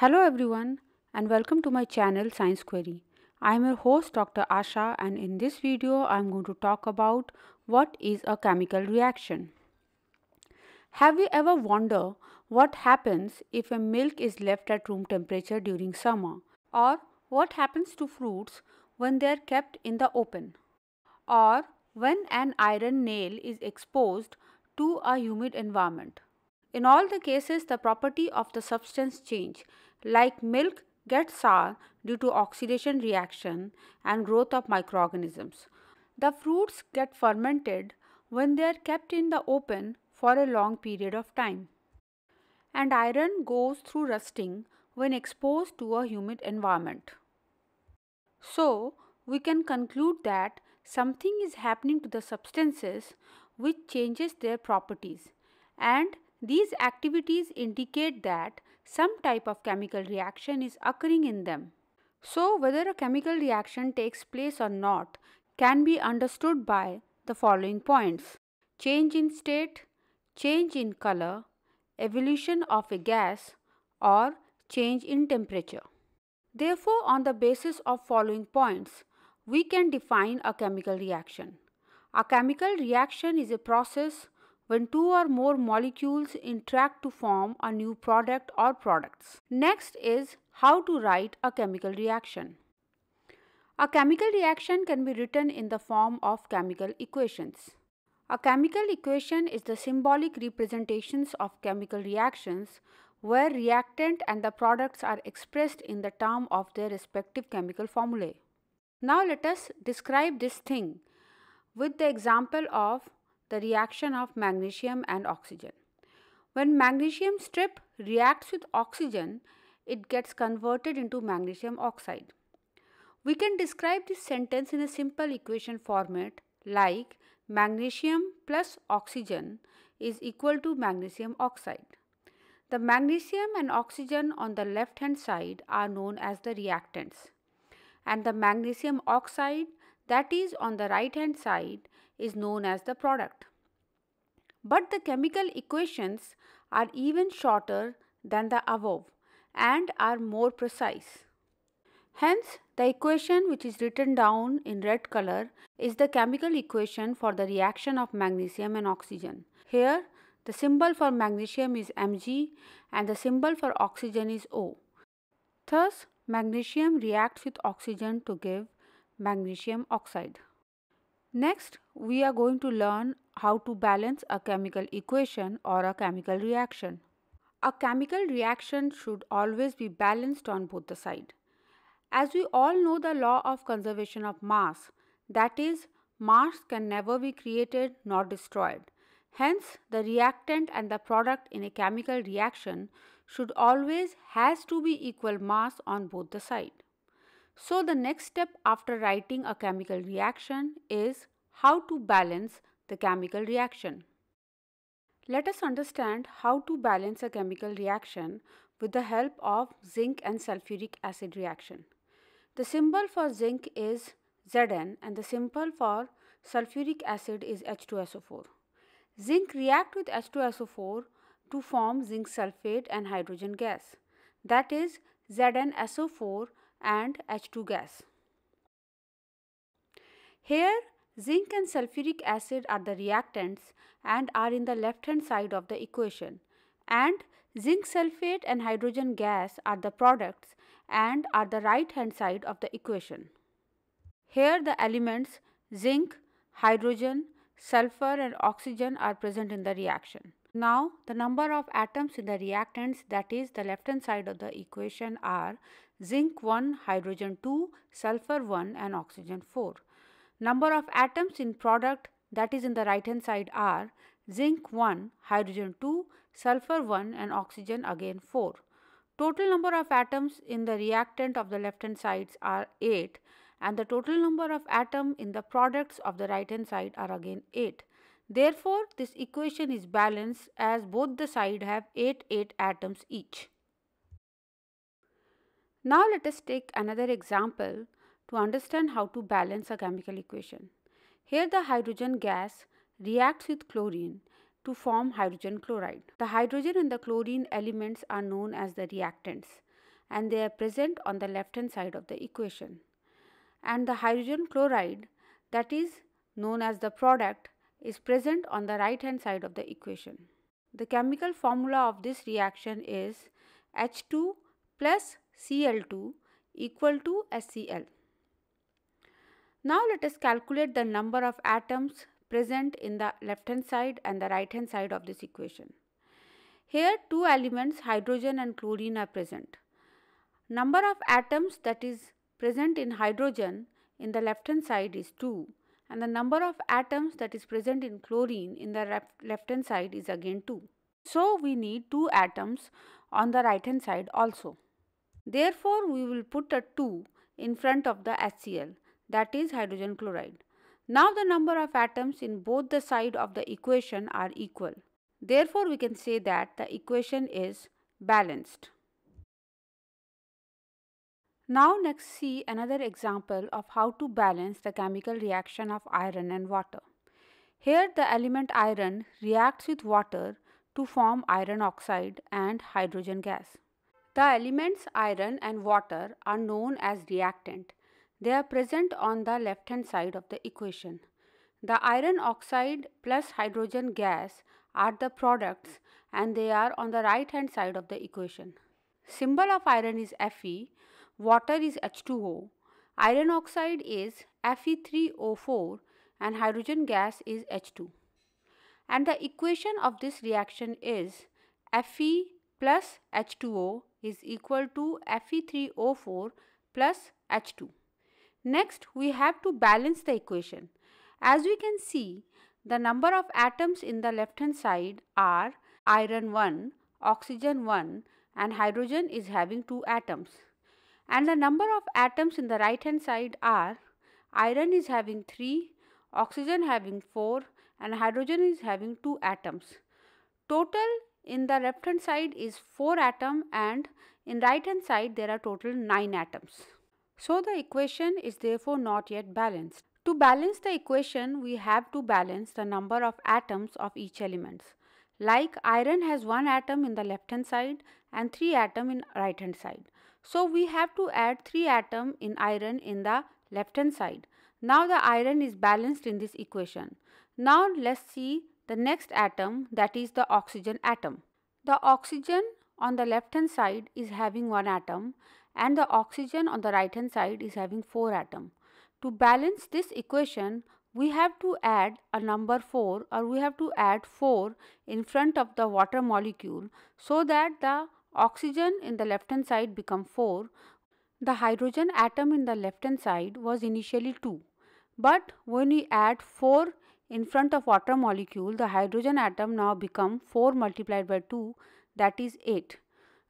Hello everyone and welcome to my channel Science Query. I am your host Dr. Asha, and in this video I am going to talk about what is a chemical reaction. Have you ever wondered what happens if a milk is left at room temperature during summer, or what happens to fruits when they are kept in the open, or when an iron nail is exposed to a humid environment? In all the cases, the property of the substance changes. Like milk gets sour due to oxidation reaction and growth of microorganisms. The fruits get fermented when they are kept in the open for a long period of time. And iron goes through rusting when exposed to a humid environment. So, we can conclude that something is happening to the substances which changes their properties, and these activities indicate that some type of chemical reaction is occurring in them. So, whether a chemical reaction takes place or not can be understood by the following points: change in state, change in color, evolution of a gas, or change in temperature. Therefore, on the basis of following points, we can define a chemical reaction. A chemical reaction is a process when two or more molecules interact to form a new product or products. Next is how to write a chemical reaction. A chemical reaction can be written in the form of chemical equations. A chemical equation is the symbolic representations of chemical reactions where reactant and the products are expressed in the term of their respective chemical formulae. Now let us describe this thing with the example of the reaction of magnesium and oxygen. When magnesium strip reacts with oxygen, it gets converted into magnesium oxide. We can describe this sentence in a simple equation format like magnesium plus oxygen is equal to magnesium oxide. The magnesium and oxygen on the left hand side are known as the reactants, and the magnesium oxide that is on the right hand side is known as the product. But the chemical equations are even shorter than the above and are more precise. Hence, the equation which is written down in red color is the chemical equation for the reaction of magnesium and oxygen. Here, the symbol for magnesium is Mg and the symbol for oxygen is O. Thus, magnesium reacts with oxygen to give magnesium oxide. Next, we are going to learn how to balance a chemical equation or a chemical reaction. A chemical reaction should always be balanced on both the sides. As we all know the law of conservation of mass, that is, mass can never be created nor destroyed. Hence, the reactant and the product in a chemical reaction should always has to be equal mass on both the sides. So, the next step after writing a chemical reaction is how to balance the chemical reaction. Let us understand how to balance a chemical reaction with the help of zinc and sulfuric acid reaction. The symbol for zinc is Zn and the symbol for sulfuric acid is H2SO4. Zinc reacts with H2SO4 to form zinc sulfate and hydrogen gas, that is ZnSO4 and H2 gas. Here, zinc and sulfuric acid are the reactants and are in the left hand side of the equation, and zinc sulfate and hydrogen gas are the products and are the right hand side of the equation. Here, the elements zinc, hydrogen, sulfur and oxygen are present in the reaction. Now, the number of atoms in the reactants, that is the left hand side of the equation, are zinc 1, hydrogen 2, sulfur 1 and oxygen 4. Number of atoms in product, that is in the right hand side, are zinc 1, hydrogen 2, sulfur 1 and oxygen again 4. Total number of atoms in the reactant of the left hand sides are 8, and the total number of atoms in the products of the right hand side are again 8. Therefore, this equation is balanced as both the sides have 8 atoms each. Now let us take another example to understand how to balance a chemical equation. Here the hydrogen gas reacts with chlorine to form hydrogen chloride. The hydrogen and the chlorine elements are known as the reactants, and they are present on the left hand side of the equation. And the hydrogen chloride, that is known as the product, is present on the right hand side of the equation. The chemical formula of this reaction is H2 plus Cl2 equal to HCl. Now let us calculate the number of atoms present in the left hand side and the right hand side of this equation. Here two elements, hydrogen and chlorine, are present. Number of atoms that is present in hydrogen in the left hand side is 2, and the number of atoms that is present in chlorine in the left hand side is again 2. So we need 2 atoms on the right hand side also. Therefore we will put a 2 in front of the HCl, that is hydrogen chloride. Now the number of atoms in both the side of the equation are equal. Therefore we can say that the equation is balanced. Now next see another example of how to balance the chemical reaction of iron and water. Here the element iron reacts with water to form iron oxide and hydrogen gas. The elements iron and water are known as reactant. They are present on the left hand side of the equation. The iron oxide plus hydrogen gas are the products, and they are on the right hand side of the equation. Symbol of iron is Fe, water is H2O, iron oxide is Fe3O4, and hydrogen gas is H2. And the equation of this reaction is Fe plus H2O is equal to Fe3O4 plus H2. Next, we have to balance the equation. As we can see, the number of atoms in the left hand side are iron 1, oxygen 1, and hydrogen is having 2 atoms. And the number of atoms in the right hand side are iron is having 3, oxygen having 4, and hydrogen is having 2 atoms. Total in the left hand side is 4 atoms, and in right hand side there are total 9 atoms. So the equation is therefore not yet balanced. To balance the equation, we have to balance the number of atoms of each element. Like iron has 1 atom in the left hand side and 3 atoms in right hand side. So we have to add 3 atoms in iron in the left hand side. Now the iron is balanced in this equation. Now let's see the next atom, that is the oxygen atom. The oxygen on the left hand side is having 1 atom, and the oxygen on the right hand side is having 4 atoms. To balance this equation, we have to add a number 4, or we have to add 4 in front of the water molecule, so that the oxygen in the left hand side become 4. The hydrogen atom in the left hand side was initially 2, but when we add 4 in front of water molecule, the hydrogen atom now become 4 multiplied by 2, that is 8.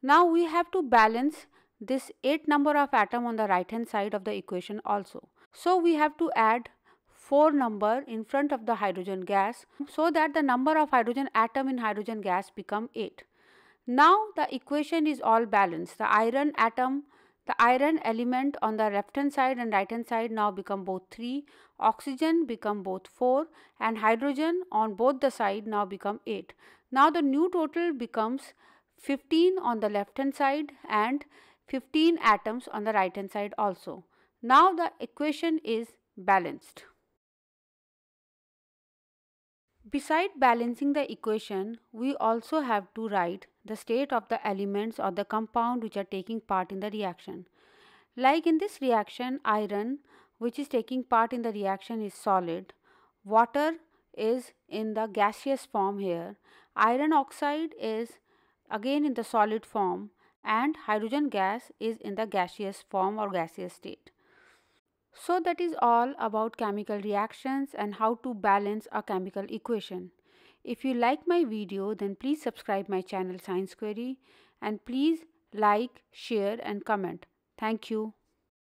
Now we have to balance this 8 number of atom on the right hand side of the equation also. So we have to add 4 number in front of the hydrogen gas, so that the number of hydrogen atom in hydrogen gas become 8. Now the equation is all balanced. The iron atom, the iron element on the left hand side and right hand side now become both 3, oxygen become both 4, and hydrogen on both the side now become 8. Now the new total becomes 15 on the left hand side and 15 atoms on the right hand side also. Now the equation is balanced. Beside balancing the equation, we also have to write the state of the elements or the compound which are taking part in the reaction. Like in this reaction, iron, which is taking part in the reaction, is solid. Water is in the gaseous form here. Iron oxide is again in the solid form, and hydrogen gas is in the gaseous form or gaseous state. So that is all about chemical reactions and how to balance a chemical equation. If you like my video, then please subscribe my channel Science Query, and please like, share and comment. Thank you.